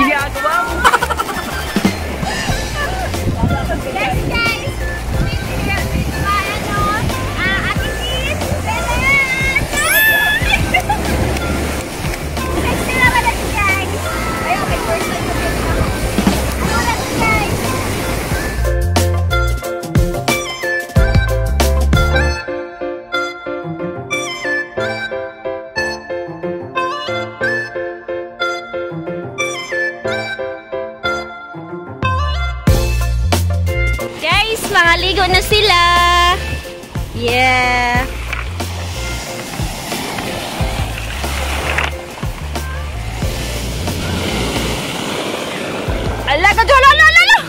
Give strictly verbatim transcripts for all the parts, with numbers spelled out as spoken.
ginagawa mo. Next guys, tumitigil na ito ba ano? Ah, atitin, belayan! Next na naman natin guys. Ay, okay, first time ko ito. Ano natin guys? Nakaligo na sila. Yeah. Ala ka dyan, ala, ala, ala.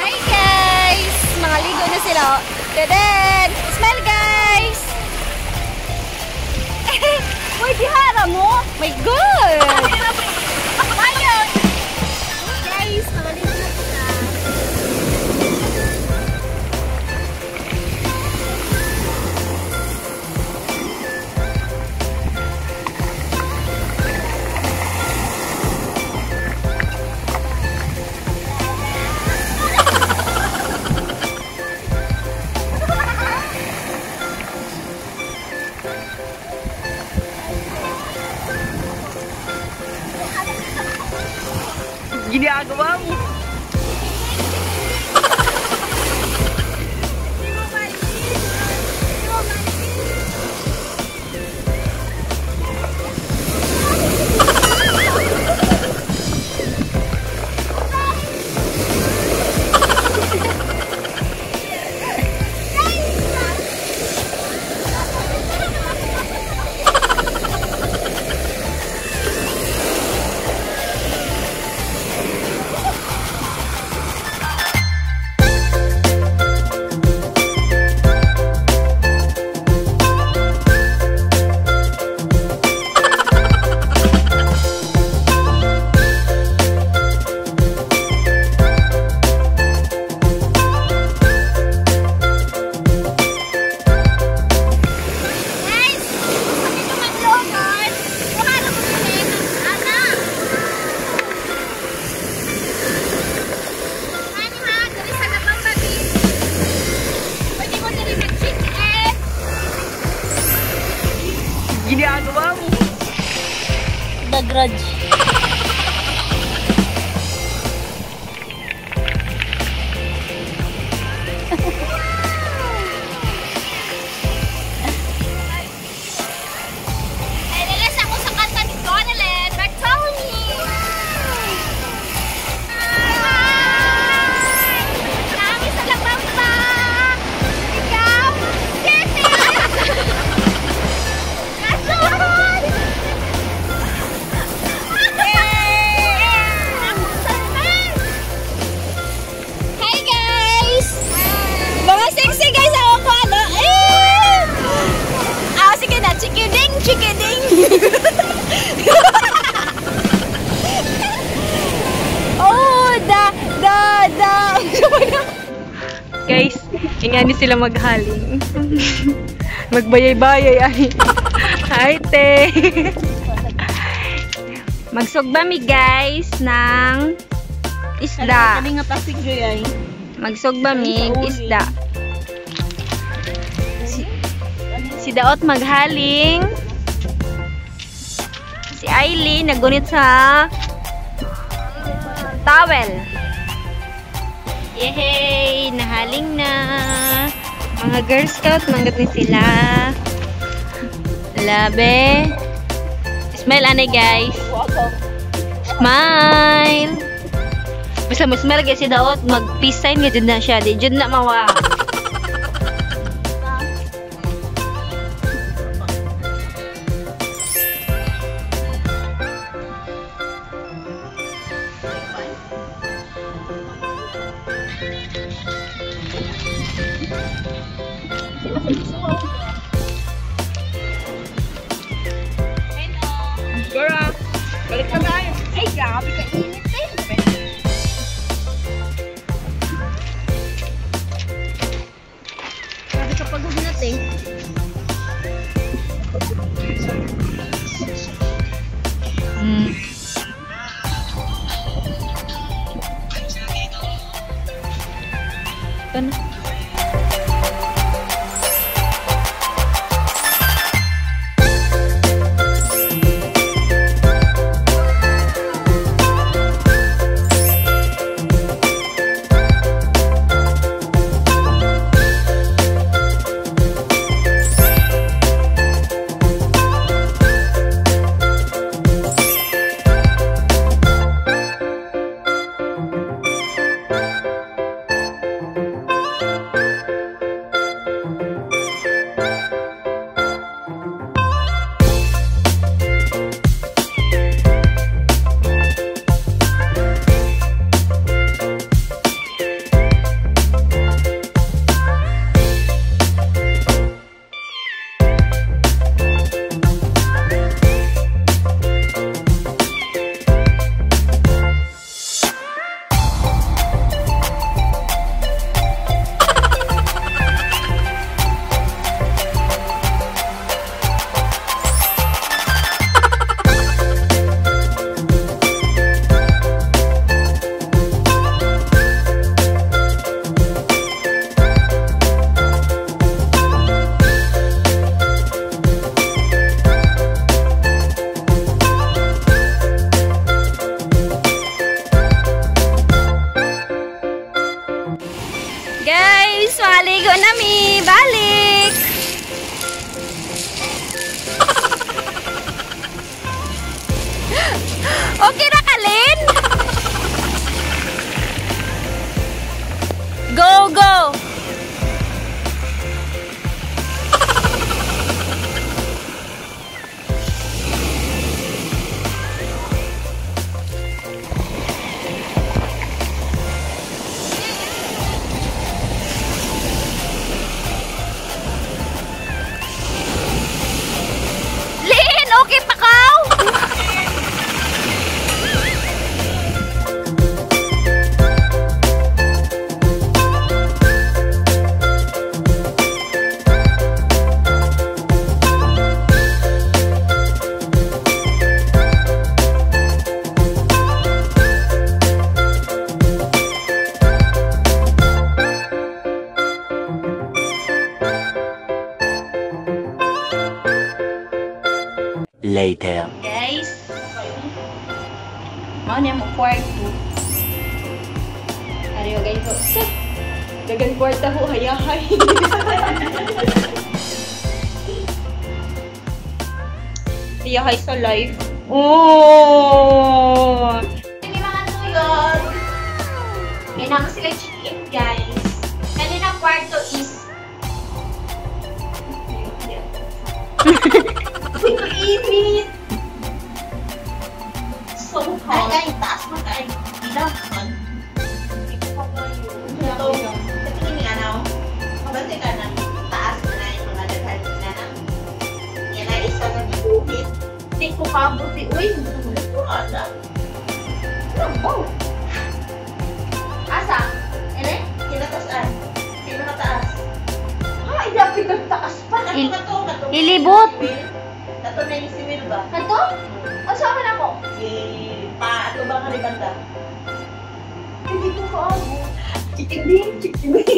Hi guys, nakaligo na sila. Tadaan, smell guys. Uy, dihara mo. My God. Ginagawa mo. Grudge. Ay, nalas ako sa kanta ni Donalyn Bertoni. Marami sa labang ba? Ikaw, Kitty! Kaso! Guys, ingani sila maghaling. Magbayay-bayay ani. Hi, te. Magsugba mi guys ng isda. Kami nga plastic joy. Magsugba mi isda. Si, si Daot maghaling. Si Aileen nagunit sa towel. Yehey! Nahaling na! Mga Girl Scout, manggat ni sila. Labe! Smile, anay guys! Smile! Basta mo smile guys si Daot, mag-peace sign nga dyan na siya. Di dyan na mawa. Girl, balik na tayo. Ay, grabe ka init eh. Grabe ka pagod na eh. Open. Guys, wali ko nami! Balik! Okay na ka, Lin? Go, go! Later. Guys, mau niya mo kwarto. Ariyo guys, so dagan kwarto ho hayahay. Hayahay sa live. Oh! Hindi mga tuyod. May nang sila chicken guys. Kanina kwarto is init! So hot! Ay, ay! Taas mo tayo! Bilang hot! Ito pa po yun. Ito. Ito yung anaw. Kabante ka na. Taas mo na yung mga dadalhin na na. Yan ay isa na nag-uhit. Hindi ko kabuti. Uy! Ito ata. Rambo! Asa? Yan ay? Kinatasan. Kinataas. Ay! Dapat ang taas pa! Ilibot! Ato na yung simil ba? Ato? O saan ka na ako? Eh, pa, ato ba ka ribanda? Hindi ko ka ako. Chikinig, chikinig.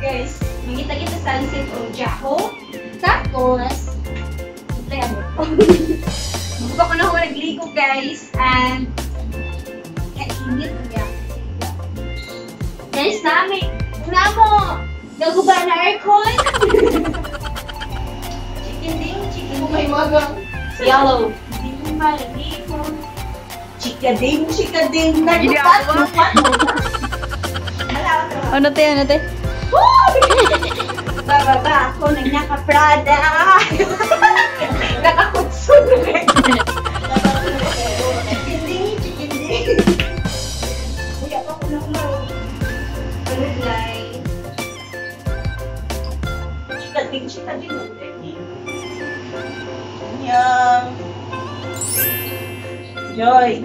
Guys, magkita kita sunset o Jaho. Tapos, play ako. Buka ko na ako nagliko guys. And, kainit niya. Guys, nami. Una mo. Naguba na aircon. Yellow. Chikading, chikading. Naglupat, lupat. Ano tayo, ano tayo? Bababa ako ng naka-Prada. Nakakutsun rin. Chikading, chikading. Uya pa ko lang lang. Ano guys? Chikading, chikading. Yum. Joy.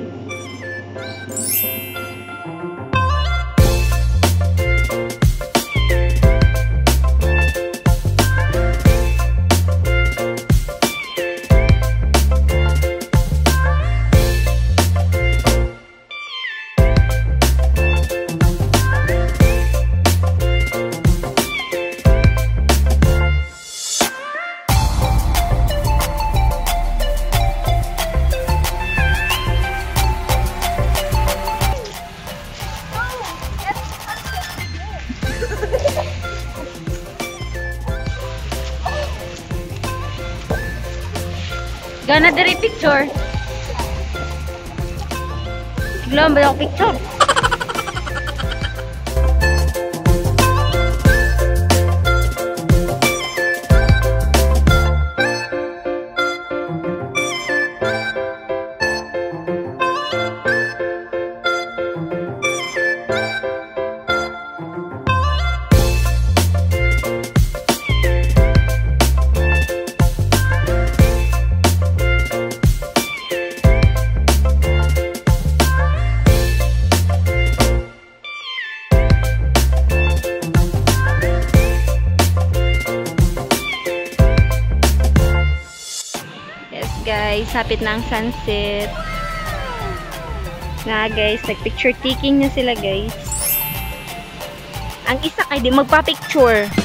Kana diri picture. Sigla ba yung picture? Guys, sapit na ang sunset nga guys, nagpicture taking na sila guys. Ang isa ay di magpa-picture.